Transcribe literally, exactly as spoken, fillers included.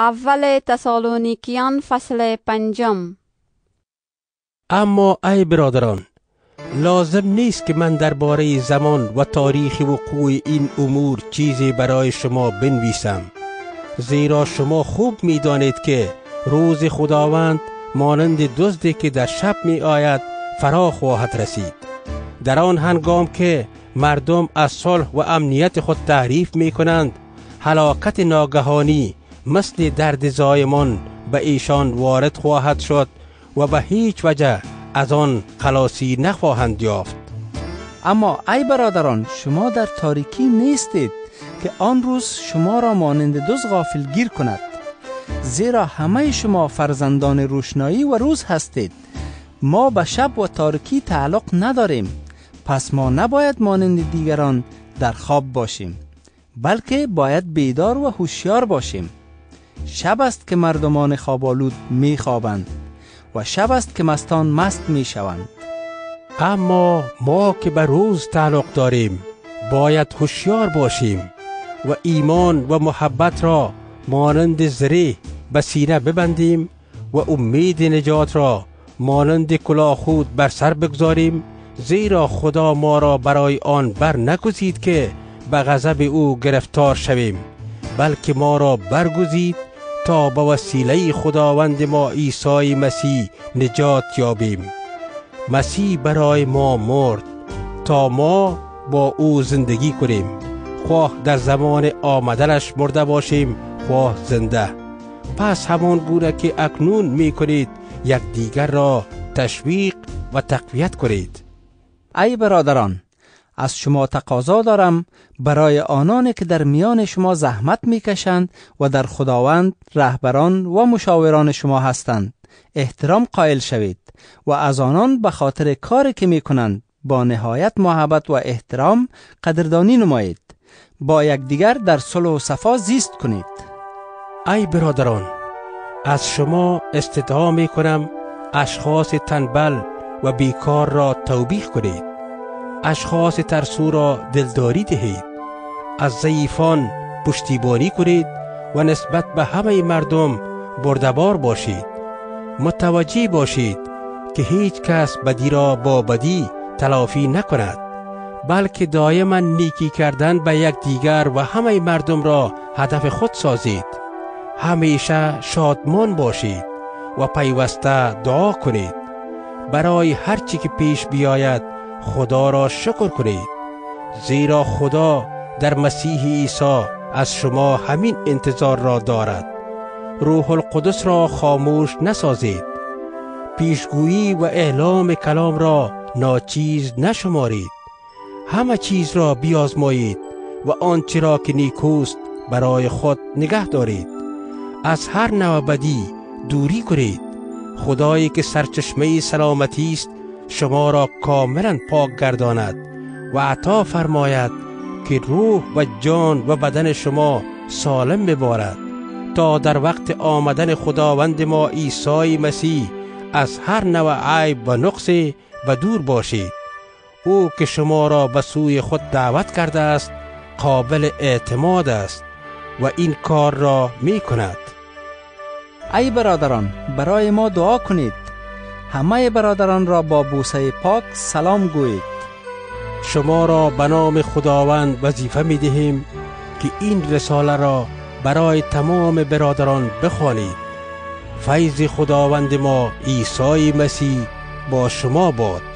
اول تسالونیکیان فصل پنجم. اما ای برادران، لازم نیست که من درباره زمان و تاریخ وقوع این امور چیزی برای شما بنویسم، زیرا شما خوب می دانید که روز خداوند مانند دزدی که در شب می آید فرا خواهد رسید. در آن هنگام که مردم از صلح و امنیت خود تعریف می کنند، هلاکت ناگهانی مثل درد زایمان به ایشان وارد خواهد شد و به هیچ وجه از آن خلاصی نخواهند یافت. اما ای برادران، شما در تاریکی نیستید که آن روز شما را مانند دزد غافل گیر کند، زیرا همه شما فرزندان روشنایی و روز هستید. ما به شب و تاریکی تعلق نداریم، پس ما نباید مانند دیگران در خواب باشیم، بلکه باید بیدار و هوشیار باشیم. شب است که مردمان خوابالود می خوابند و شب است که مستان مست می شوند. اما ما که به روز تعلق داریم باید هوشیار باشیم و ایمان و محبت را مانند زره به سینه ببندیم و امید نجات را مانند کلاه خود بر سر بگذاریم، زیرا خدا ما را برای آن بر نگزید که به غضب او گرفتار شویم، بلکه ما را برگزید تا به وسیله خداوند ما عیسی مسیح نجات یابیم. مسیح برای ما مرد تا ما با او زندگی کنیم، خواه در زمان آمدنش مرده باشیم خواه زنده. پس همان گونه که اکنون می کنید یک دیگر را تشویق و تقویت کنید. ای برادران، از شما تقاضا دارم برای آنانی که در میان شما زحمت میکشند و در خداوند رهبران و مشاوران شما هستند، احترام قائل شوید و از آنان به خاطر کاری که میکنند با نهایت محبت و احترام قدردانی نمایید. با یکدیگر در صلح و صفا زیست کنید. ای برادران، از شما استدعا میکنم اشخاص تنبل و بیکار را توبیخ کنید، اشخاص ترسو را دلداری دهید، از ضعیفان پشتیبانی کنید و نسبت به همه مردم بردبار باشید. متوجه باشید که هیچ کس بدی را با بدی تلافی نکند، بلکه دائما نیکی کردن به یک دیگر و همه مردم را هدف خود سازید. همیشه شادمان باشید و پیوسته دعا کنید. برای هر چی که پیش بیاید خدا را شکر کنید، زیرا خدا در مسیح عیسی از شما همین انتظار را دارد. روح القدس را خاموش نسازید، پیشگویی و اعلام کلام را ناچیز نشمارید. همه چیز را بیازمایید و آنچه را که نیکوست برای خود نگه دارید. از هر نوع بدی دوری کنید. خدایی که سرچشمه سلامتی است شما را کاملا پاک گرداند و عطا فرماید که روح و جان و بدن شما سالم ببارد، تا در وقت آمدن خداوند ما عیسی مسیح از هر نوع عیب و نقص و دور باشید. او که شما را به سوی خود دعوت کرده است قابل اعتماد است و این کار را می کند. ای برادران، برای ما دعا کنید. همه برادران را با بوسه پاک سلام گویید. شما را به نام خداوند وظیفه می دهیم که این رساله را برای تمام برادران بخوانید. فیض خداوند ما عیسی مسیح با شما باد.